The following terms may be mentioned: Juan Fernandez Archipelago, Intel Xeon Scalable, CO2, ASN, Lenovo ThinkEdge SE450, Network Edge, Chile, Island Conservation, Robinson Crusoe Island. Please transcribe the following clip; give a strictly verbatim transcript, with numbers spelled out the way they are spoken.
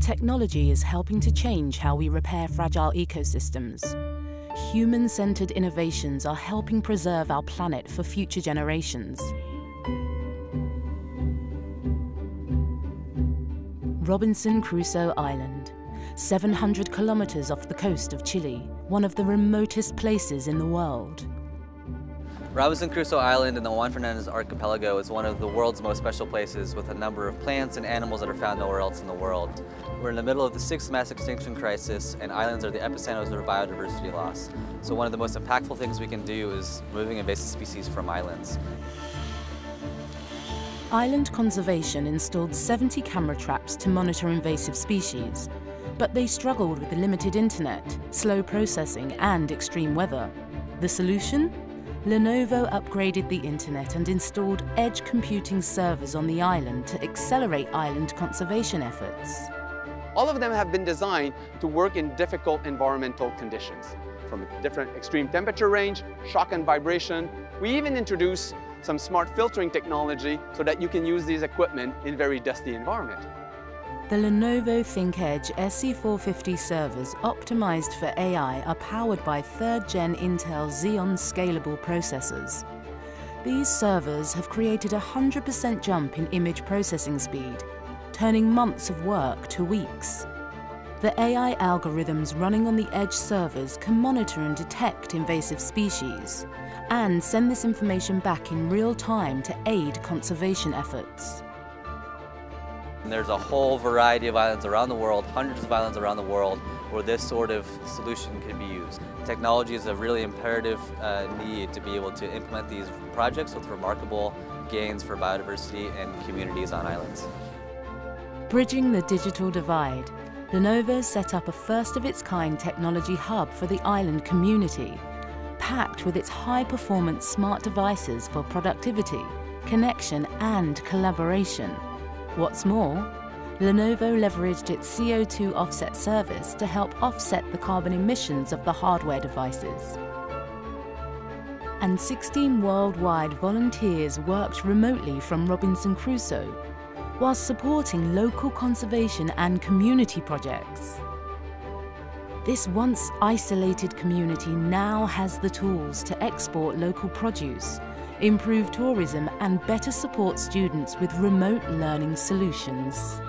Technology is helping to change how we repair fragile ecosystems. Human-centered innovations are helping preserve our planet for future generations. Robinson Crusoe Island, seven hundred kilometers off the coast of Chile, one of the remotest places in the world. Robinson Crusoe Island in the Juan Fernandez Archipelago is one of the world's most special places, with a number of plants and animals that are found nowhere else in the world. We're in the middle of the sixth mass extinction crisis, and islands are the epicenters of biodiversity loss. So one of the most impactful things we can do is removing invasive species from islands. Island Conservation installed seventy camera traps to monitor invasive species, but they struggled with the limited internet, slow processing, and extreme weather. The solution? Lenovo upgraded the internet and installed edge computing servers on the island to accelerate island conservation efforts. All of them have been designed to work in difficult environmental conditions, from a different extreme temperature range, shock and vibration. We even introduce some smart filtering technology so that you can use these equipment in very dusty environment. The Lenovo ThinkEdge S E four fifty servers optimized for A I are powered by third gen Intel Xeon Scalable processors. These servers have created a one hundred percent jump in image processing speed, turning months of work to weeks. The A I algorithms running on the Edge servers can monitor and detect invasive species and send this information back in real time to aid conservation efforts. And there's a whole variety of islands around the world, hundreds of islands around the world, where this sort of solution can be used. Technology is a really imperative uh, need to be able to implement these projects with remarkable gains for biodiversity and communities on islands. Bridging the digital divide, Lenovo set up a first-of-its-kind technology hub for the island community, packed with its high-performance smart devices for productivity, connection, and collaboration. What's more, Lenovo leveraged its C O two offset service to help offset the carbon emissions of the hardware devices. And sixteen worldwide volunteers worked remotely from Robinson Crusoe, whilst supporting local conservation and community projects. This once isolated community now has the tools to export local produce, improve tourism, and better support students with remote learning solutions.